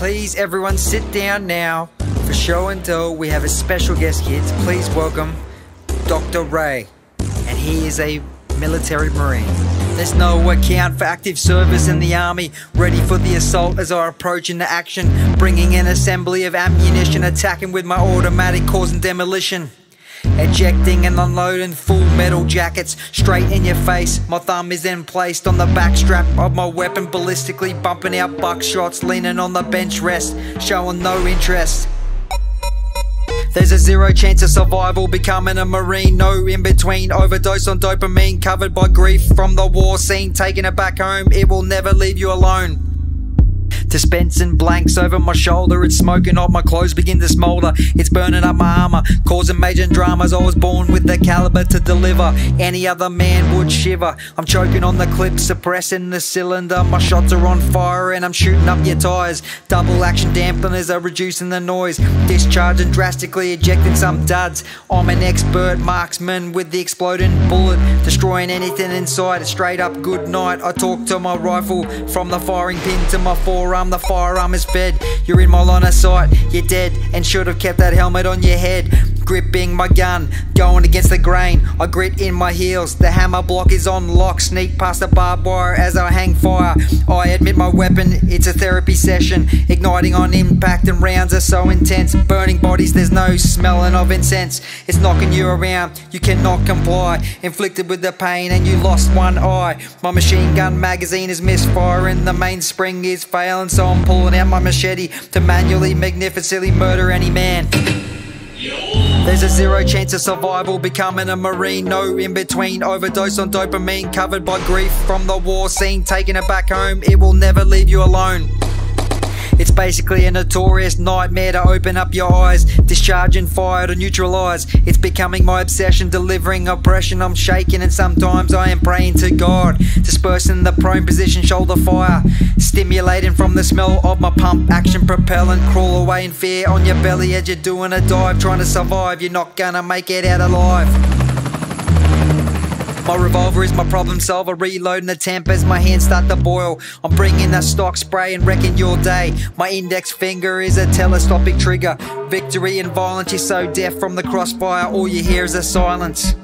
Please everyone sit down now. For show and tell, we have a special guest, kids. Please welcome Dr. Ray. And he is a military Marine. There's no account for active service in the Army. Ready for the assault as I approach into action. Bringing an assembly of ammunition. Attacking with my automatic, causing demolition. Ejecting and unloading full metal jackets straight in your face. My thumb is then placed on the back strap of my weapon, ballistically bumping out buckshots, leaning on the bench rest, showing no interest. There's a zero chance of survival, becoming a Marine, no in between. Overdose on dopamine, covered by grief from the war scene, taking it back home, it will never leave you alone. Dispensing blanks over my shoulder, it's smoking up, my clothes begin to smolder. It's burning up my armour, causing major dramas. I was born with the calibre to deliver, any other man would shiver. I'm choking on the clip, suppressing the cylinder. My shots are on fire and I'm shooting up your tyres. Double action dampeners are reducing the noise. Discharging drastically, ejecting some duds. I'm an expert marksman with the exploding bullet, destroying anything inside, it's straight up good night. I talk to my rifle, from the firing pin to my forearm. The firearm is fed, you're in my line of sight, you're dead, and should have kept that helmet on your head. Gripping my gun, going against the grain, I grit in my heels, the hammer block is on lock, sneak past the barbed wire as I hang fire. I admit my weapon, it's a therapy session, igniting on impact and rounds are so intense, burning bodies, there's no smelling of incense, it's knocking you around, you cannot comply, inflicted with the pain and you lost one eye. My machine gun magazine is misfiring, the mainspring is failing, so I'm pulling out my machete to manually, magnificently murder any man. There's a zero chance of survival, becoming a Marine, no in between. Overdose on dopamine, covered by grief from the war scene, taking it back home, it will never leave you alone. It's basically a notorious nightmare to open up your eyes, discharging fire to neutralise. It's becoming my obsession, delivering oppression. I'm shaking and sometimes I am praying to God. Dispersing the prone position, shoulder fire, stimulating from the smell of my pump action propellant. Crawl away in fear on your belly as you're doing a dive, trying to survive. You're not gonna make it out alive. My revolver is my problem solver, reloading the temp as my hands start to boil. I'm bringing the stock spray and wrecking your day. My index finger is a telescopic trigger. Victory and violence, you're so deaf from the crossfire, all you hear is a silence.